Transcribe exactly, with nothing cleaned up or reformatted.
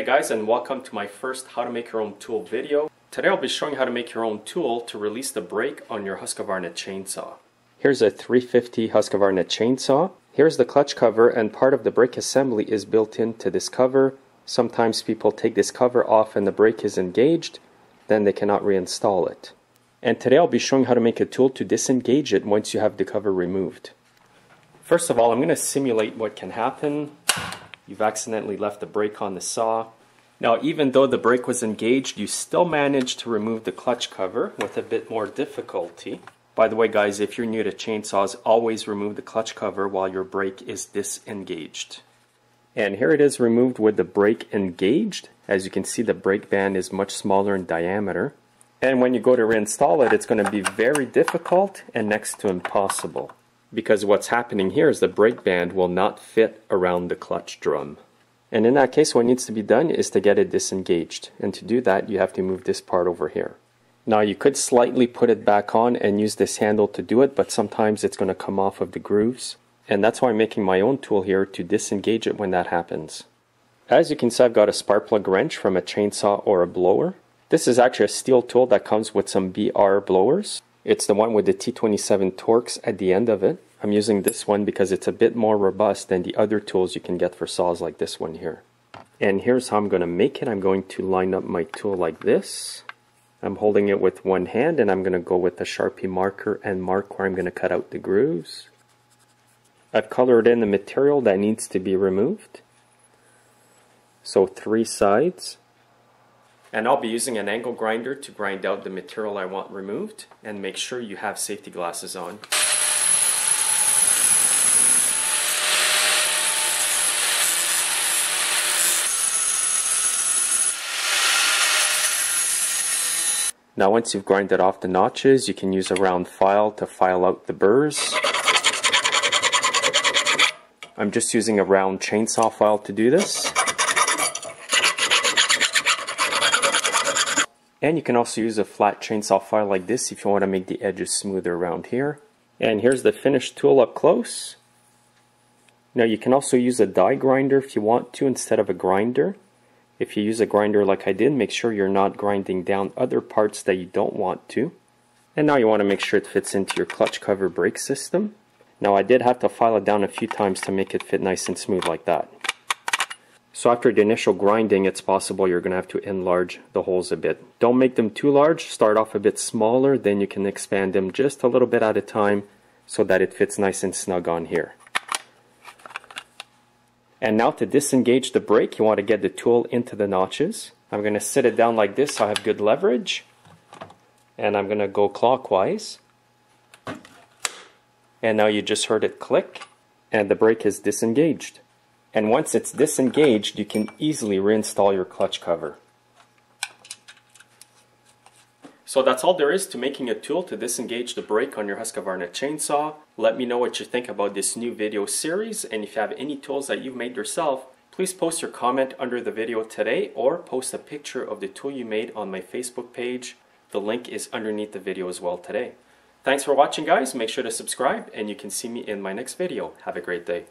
Hey guys, and welcome to my first how to make your own tool video. Today I'll be showing you how to make your own tool to release the brake on your Husqvarna chainsaw. Here's a three fifty Husqvarna chainsaw. Here's the clutch cover, and part of the brake assembly is built into this cover. Sometimes people take this cover off and the brake is engaged, then they cannot reinstall it. And today I'll be showing you how to make a tool to disengage it once you have the cover removed. First of all, I'm going to simulate what can happen. You've accidentally left the brake on the saw. Now, even though the brake was engaged, you still managed to remove the clutch cover with a bit more difficulty. By the way, guys, if you're new to chainsaws, always remove the clutch cover while your brake is disengaged. And here it is removed with the brake engaged. As you can see, the brake band is much smaller in diameter. And when you go to reinstall it, it's going to be very difficult and next to impossible, because what's happening here is the brake band will not fit around the clutch drum. And in that case, what needs to be done is to get it disengaged. And to do that, you have to move this part over here. Now, you could slightly put it back on and use this handle to do it, but sometimes it's going to come off of the grooves. And that's why I'm making my own tool here to disengage it when that happens. As you can see, I've got a spark plug wrench from a chainsaw or a blower. This is actually a steel tool that comes with some B R blowers. It's the one with the T twenty-seven Torx at the end of it. I'm using this one because it's a bit more robust than the other tools you can get for saws like this one here. And here's how I'm going to make it. I'm going to line up my tool like this. I'm holding it with one hand, and I'm going to go with the Sharpie marker and mark where I'm going to cut out the grooves. I've colored in the material that needs to be removed. So three sides. And I'll be using an angle grinder to grind out the material I want removed, and make sure you have safety glasses on. Now, once you've grinded off the notches, you can use a round file to file out the burrs. I'm just using a round chainsaw file to do this. And you can also use a flat chainsaw file like this if you want to make the edges smoother around here. And here's the finished tool up close. Now, you can also use a die grinder if you want to instead of a grinder. If you use a grinder like I did, make sure you're not grinding down other parts that you don't want to. And now you want to make sure it fits into your clutch cover brake system. Now, I did have to file it down a few times to make it fit nice and smooth like that. So after the initial grinding, it's possible you're going to have to enlarge the holes a bit. Don't make them too large. Start off a bit smaller, then you can expand them just a little bit at a time so that it fits nice and snug on here. And now to disengage the brake, you want to get the tool into the notches. I'm going to sit it down like this so I have good leverage. And I'm going to go clockwise. And now you just heard it click, and the brake is disengaged. And once it's disengaged, you can easily reinstall your clutch cover. So that's all there is to making a tool to disengage the brake on your Husqvarna chainsaw. Let me know what you think about this new video series, and if you have any tools that you've made yourself, please post your comment under the video today or post a picture of the tool you made on my Facebook page. The link is underneath the video as well today. Thanks for watching, guys. Make sure to subscribe, and you can see me in my next video. Have a great day.